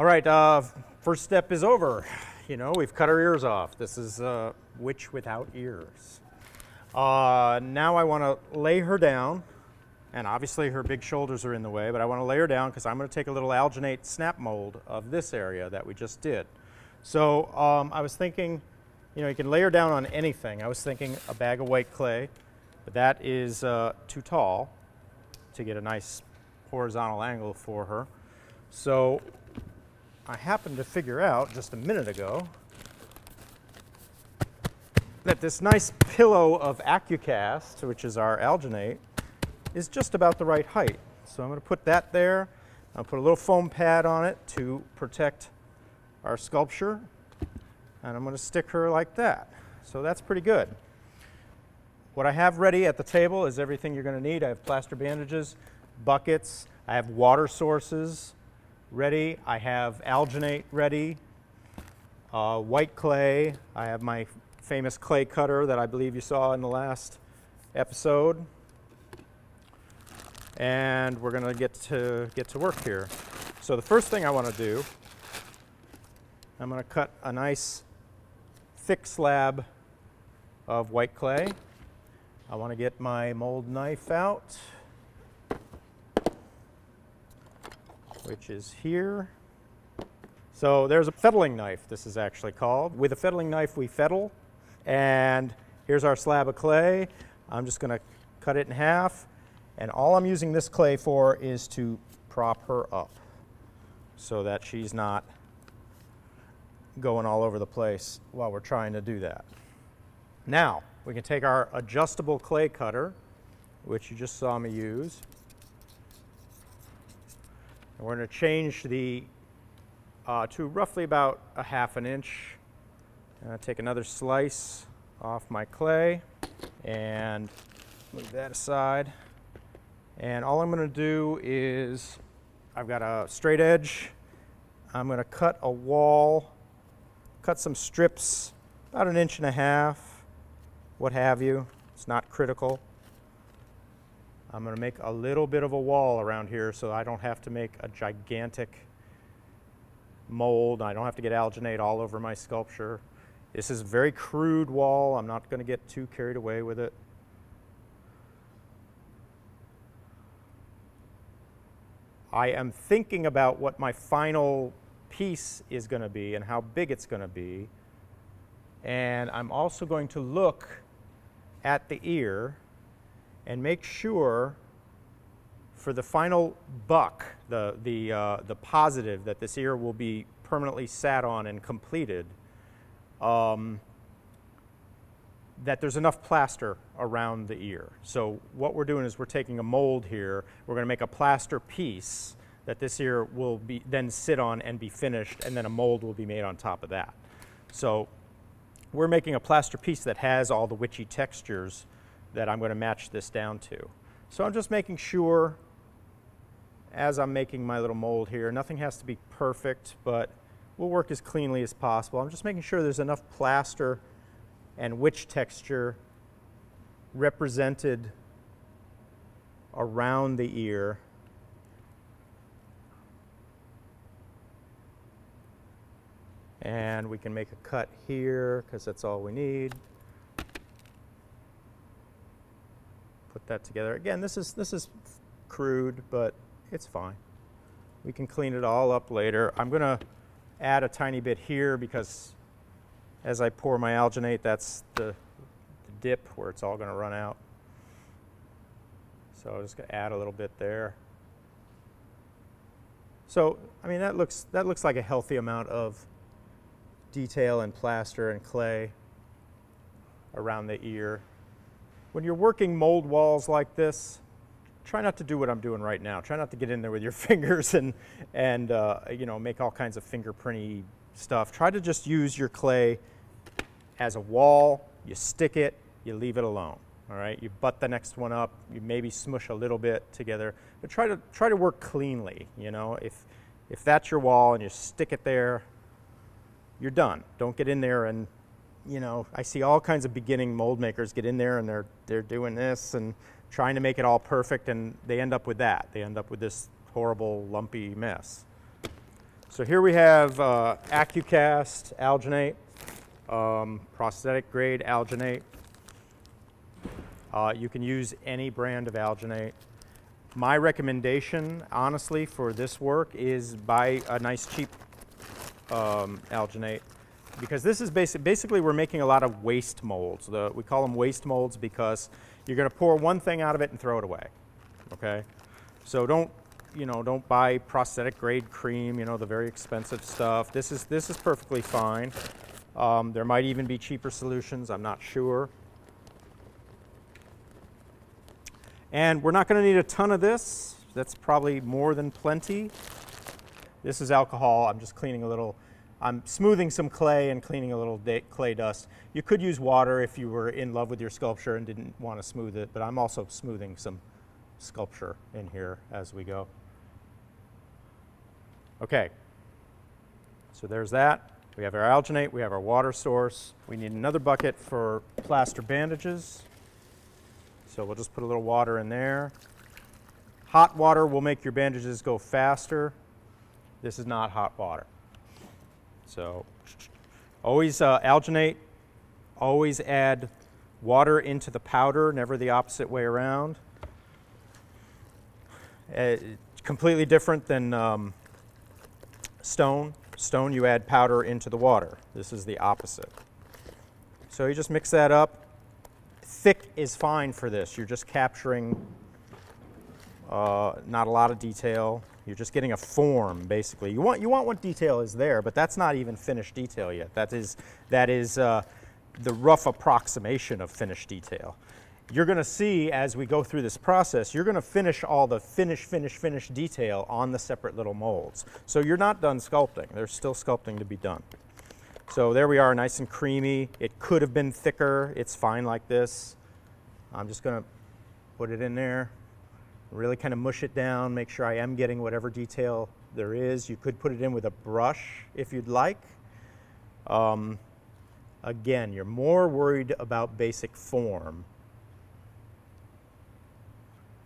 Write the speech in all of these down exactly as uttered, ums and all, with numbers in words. All right, uh, first step is over. You know, we've cut our ears off. This is uh, witch without ears. Uh, now I want to lay her down, and obviously her big shoulders are in the way, but I want to lay her down because I'm going to take a little alginate snap mold of this area that we just did. So um, I was thinking, you know, you can lay her down on anything. I was thinking a bag of white clay, but that is uh, too tall to get a nice horizontal angle for her. So I happened to figure out just a minute ago that this nice pillow of AccuCast, which is our alginate, is just about the right height. So I'm going to put that there. I'll put a little foam pad on it to protect our sculpture. And I'm going to stick her like that. So that's pretty good. What I have ready at the table is everything you're going to need. I have plaster bandages, buckets. I have water sources ready. I have alginate ready, uh, white clay. I have my famous clay cutter that I believe you saw in the last episode. And we're going to get to get to work here. So the first thing I want to do, I'm going to cut a nice thick slab of white clay. I want to get my mold knife out, which is here. So there's a fettling knife, this is actually called. With a fettling knife we fettle, and here's our slab of clay. I'm just going to cut it in half. And all I'm using this clay for is to prop her up so that she's not going all over the place while we're trying to do that. Now, we can take our adjustable clay cutter, which you just saw me use, and we're going to change the uh, to roughly about a half an inch. And I take another slice off my clay and move that aside. And all I'm going to do is, I've got a straight edge, I'm going to cut a wall, cut some strips, about an inch and a half, what have you. It's not critical. I'm going to make a little bit of a wall around here so I don't have to make a gigantic mold. I don't have to get alginate all over my sculpture. This is a very crude wall. I'm not going to get too carried away with it. I am thinking about what my final piece is going to be and how big it's going to be. And I'm also going to look at the ear and make sure for the final buck, the, the, uh, the positive that this ear will be permanently sat on and completed, um, that there's enough plaster around the ear. So what we're doing is we're taking a mold here, we're going to make a plaster piece that this ear will be then sit on and be finished, and then a mold will be made on top of that. So we're making a plaster piece that has all the witchy textures that I'm going to match this down to. So I'm just making sure as I'm making my little mold here, nothing has to be perfect, but we'll work as cleanly as possible. I'm just making sure there's enough plaster and witch texture represented around the ear. And we can make a cut here because that's all we need. Put that together. Again, this is, this is crude, but it's fine. We can clean it all up later. I'm going to add a tiny bit here because as I pour my alginate, that's the, the dip where it's all going to run out. So I'm just going to add a little bit there. So, I mean, that looks, that looks like a healthy amount of detail and plaster and clay around the ear. When you're working mold walls like this, try not to do what I'm doing right now. Try not to get in there with your fingers and, and uh, you know, make all kinds of fingerprinty stuff. Try to just use your clay as a wall. You stick it, you leave it alone. All right, you butt the next one up, you maybe smush a little bit together, but try to try to work cleanly. You know, if if that's your wall and you stick it there, you're done. Don't get in there and, you know, I see all kinds of beginning mold makers get in there and they're they're doing this and trying to make it all perfect, and they end up with that. They end up with this horrible lumpy mess. So here we have uh, AccuCast alginate, um, prosthetic grade alginate. Uh, you can use any brand of alginate. My recommendation, honestly, for this work is buy a nice cheap um, alginate, because this is basic, basically we're making a lot of waste molds. The, we call them waste molds because you're going to pour one thing out of it and throw it away. Okay, so don't you know don't buy prosthetic grade cream, you know the very expensive stuff. This is this is perfectly fine. Um, there might even be cheaper solutions. I'm not sure. And we're not going to need a ton of this. That's probably more than plenty. This is alcohol. I'm just cleaning a little. I'm smoothing some clay and cleaning a little clay dust. You could use water if you were in love with your sculpture and didn't want to smooth it, but I'm also smoothing some sculpture in here as we go. Okay. So there's that. We have our alginate. We have our water source. We need another bucket for plaster bandages. So we'll just put a little water in there. Hot water will make your bandages go faster. This is not hot water. So always uh, alginate, always add water into the powder, never the opposite way around. Uh, completely different than um, stone. Stone, you add powder into the water. This is the opposite. So you just mix that up. Thick is fine for this. You're just capturing uh, not a lot of detail. You're just getting a form, basically. You want you want what detail is there, but that's not even finished detail yet. That is that is uh, the rough approximation of finished detail. You're going to see as we go through this process, you're going to finish all the finish, finish, finish detail on the separate little molds. So you're not done sculpting. There's still sculpting to be done. So there we are, nice and creamy. It could have been thicker. It's fine like this. I'm just going to put it in there, really kind of mush it down, make sure I am getting whatever detail there is. You could put it in with a brush if you'd like. Um, again, you're more worried about basic form.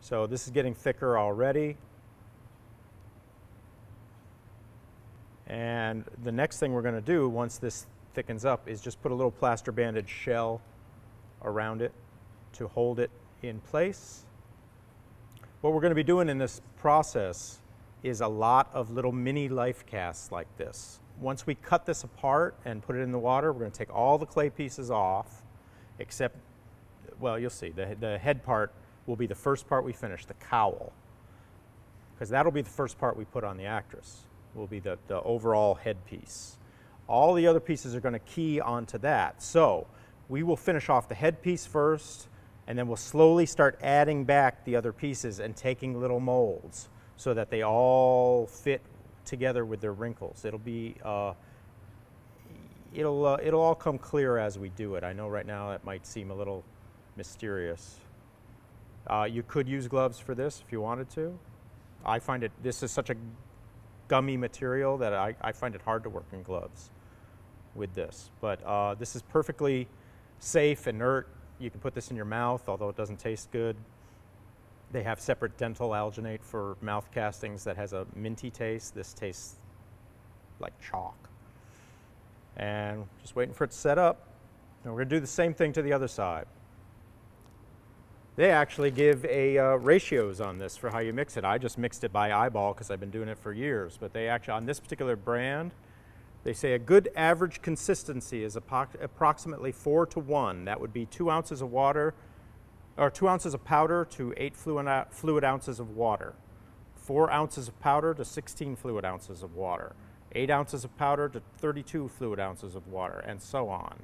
So this is getting thicker already. And the next thing we're going to do once this thickens up is just put a little plaster banded shell around it to hold it in place. What we're going to be doing in this process is a lot of little mini life casts like this. Once we cut this apart and put it in the water, we're going to take all the clay pieces off, except, well, you'll see, the, the head part will be the first part we finish, the cowl, because that'll be the first part we put on the actress. Will be the, the overall headpiece. All the other pieces are going to key onto that. So we will finish off the headpiece first, and then we'll slowly start adding back the other pieces and taking little molds so that they all fit together with their wrinkles. It'll be, uh, it'll, uh, it'll all come clear as we do it. I know right now that might seem a little mysterious. Uh, you could use gloves for this if you wanted to. I find it, this is such a gummy material that I, I find it hard to work in gloves with this. But uh, this is perfectly safe, inert. You can put this in your mouth, although it doesn't taste good. They have separate dental alginate for mouth castings that has a minty taste. This tastes like chalk. And just waiting for it to set up. And we're gonna do the same thing to the other side. They actually give a uh, ratios on this for how you mix it. I just mixed it by eyeball because I've been doing it for years. But they actually, on this particular brand, they say a good average consistency is approximately four to one. That would be two ounces of water, or two ounces of powder to eight fluid, fluid ounces of water. Four ounces of powder to sixteen fluid ounces of water. Eight ounces of powder to thirty-two fluid ounces of water, and so on.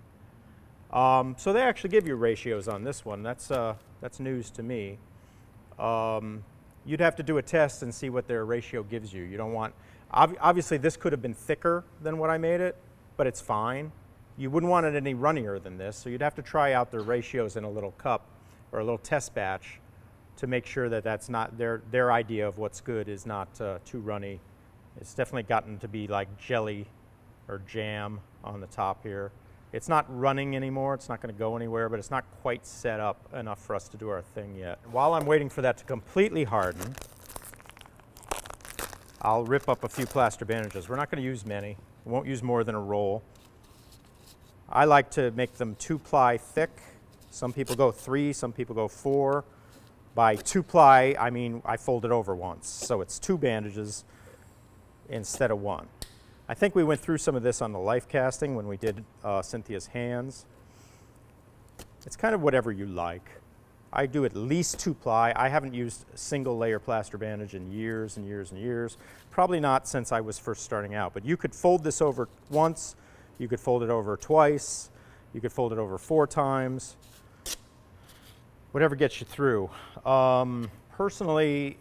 Um, so they actually give you ratios on this one. That's uh, that's news to me. Um, you'd have to do a test and see what their ratio gives you. You don't want, ob obviously this could have been thicker than what I made it, but it's fine. You wouldn't want it any runnier than this, so you'd have to try out their ratios in a little cup or a little test batch to make sure that that's not their their idea of what's good is not uh, too runny. It's definitely gotten to be like jelly or jam on the top here. It's not running anymore, it's not going to go anywhere, but it's not quite set up enough for us to do our thing yet. While I'm waiting for that to completely harden, I'll rip up a few plaster bandages. We're not going to use many. We won't use more than a roll. I like to make them two-ply thick. Some people go three, some people go four. By two-ply, I mean I fold it over once. So it's two bandages instead of one. I think we went through some of this on the life casting when we did uh, Cynthia's hands. It's kind of whatever you like. I do at least two-ply. I haven't used single-layer plaster bandage in years and years and years. Probably not since I was first starting out. But you could fold this over once. You could fold it over twice. You could fold it over four times. Whatever gets you through. Um, personally,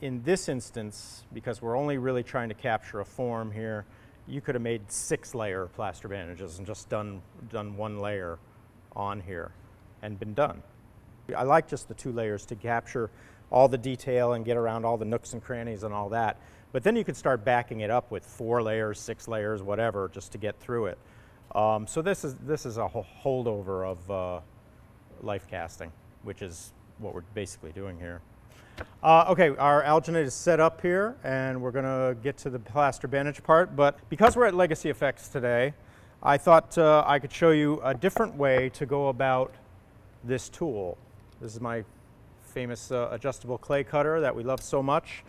in this instance, because we're only really trying to capture a form here, you could have made six-layer plaster bandages and just done, done one layer on here and been done. I like just the two layers to capture all the detail and get around all the nooks and crannies and all that. But then you could start backing it up with four layers, six layers, whatever, just to get through it. Um, so this is, this is a holdover of uh, life casting, which is what we're basically doing here. Uh, okay, our alginate is set up here, and we're going to get to the plaster bandage part. But because we're at Legacy Effects today, I thought uh, I could show you a different way to go about this tool. This is my famous uh, adjustable clay cutter that we love so much.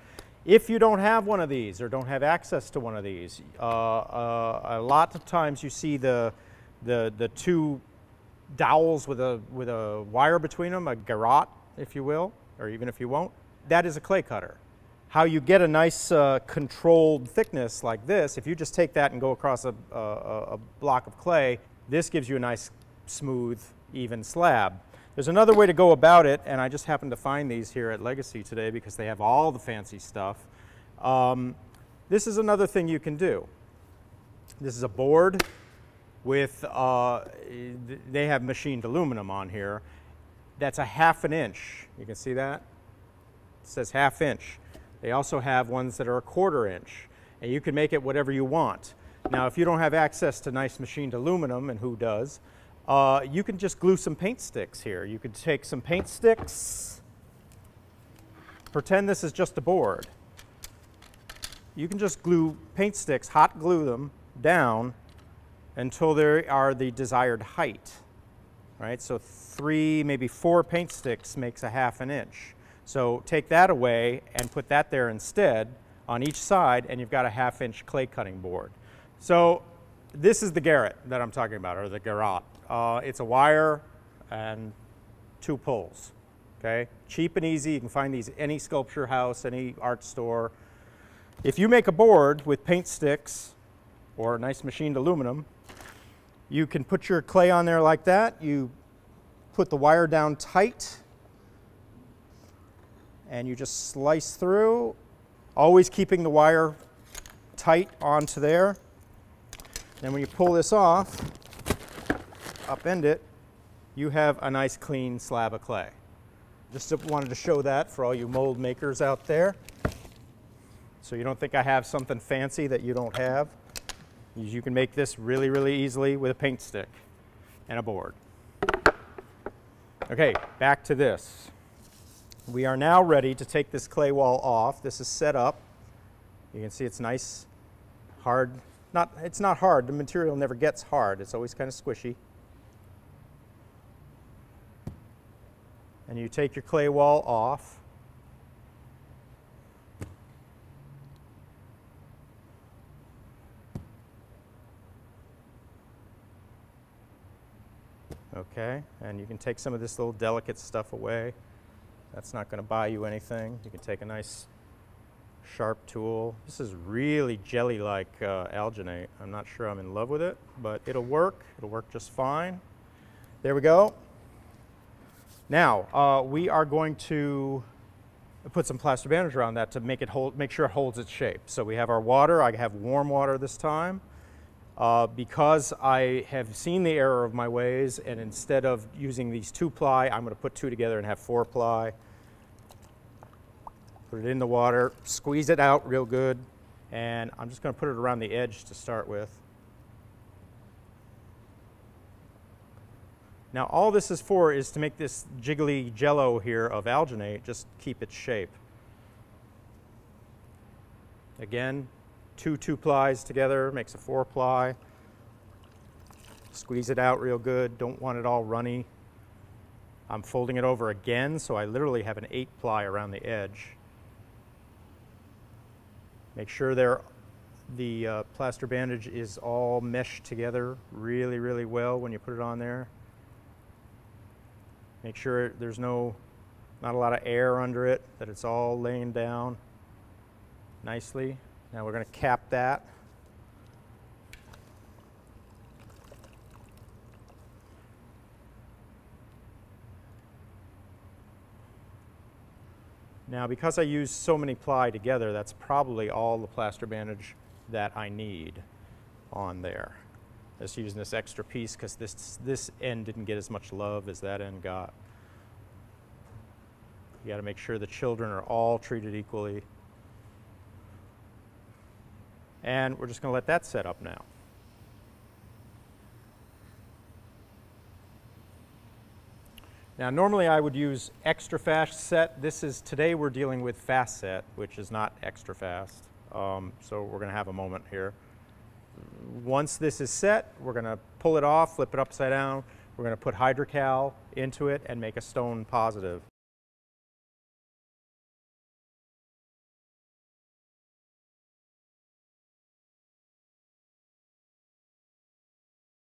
If you don't have one of these or don't have access to one of these, uh, uh, a lot of times you see the, the, the two dowels with a, with a wire between them, a garrote, if you will, or even if you won't. That is a clay cutter. How you get a nice uh, controlled thickness like this, if you just take that and go across a, a, a block of clay, this gives you a nice, smooth, even slab. There's another way to go about it, and I just happened to find these here at Legacy today because they have all the fancy stuff. Um, this is another thing you can do. This is a board with, uh, they have machined aluminum on here. That's a half an inch. You can see that? It says half inch. They also have ones that are a quarter inch, and you can make it whatever you want. Now, if you don't have access to nice machined aluminum, and who does, Uh, you can just glue some paint sticks here. You could take some paint sticks, pretend this is just a board. You can just glue paint sticks, hot glue them down until they are the desired height. Right? So three, maybe four paint sticks makes a half an inch. So take that away and put that there instead on each side, and you've got a half inch clay cutting board. So this is the garrote that I'm talking about, or the garrote. Uh, it's a wire and two pulls, okay? Cheap and easy. You can find these at any sculpture house, any art store. If you make a board with paint sticks or nice machined aluminum, you can put your clay on there like that. You put the wire down tight, and you just slice through, always keeping the wire tight onto there. Then when you pull this off, upend it, you have a nice clean slab of clay. Just wanted to show that for all you mold makers out there. So you don't think I have something fancy that you don't have. You can make this really, really easily with a paint stick and a board. Okay, back to this. We are now ready to take this clay wall off. This is set up. You can see it's nice, hard. Not, it's not hard. The material never gets hard. It's always kind of squishy. And you take your clay wall off. Okay, and you can take some of this little delicate stuff away. That's not going to buy you anything. You can take a nice sharp tool. This is really jelly-like uh, alginate. I'm not sure I'm in love with it, but it'll work. It'll work just fine. There we go. Now, uh, we are going to put some plaster bandage around that to make it hold, make sure it holds its shape. So we have our water. I have warm water this time. Uh, because I have seen the error of my ways, and instead of using these two-ply, I'm going to put two together and have four-ply. Put it in the water, squeeze it out real good, and I'm just going to put it around the edge to start with. Now, all this is for is to make this jiggly jello here of alginate just keep its shape. Again, two two plies together makes a four ply. Squeeze it out real good. Don't want it all runny. I'm folding it over again, so I literally have an eight ply around the edge. Make sure they're The uh, plaster bandage is all meshed together really, really well when you put it on there. Make sure there's no, not a lot of air under it, that it's all laying down nicely. Now we're going to cap that. Now, because I use so many ply together, that's probably all the plaster bandage that I need on there. Just using this extra piece because this, this end didn't get as much love as that end got. You got to make sure the children are all treated equally. And we're just going to let that set up now. Now, normally I would use extra fast set. This is, today we're dealing with fast set, which is not extra fast. Um, so we're gonna have a moment here. Once this is set, we're gonna pull it off, flip it upside down. We're gonna put Hydrocal into it and make a stone positive.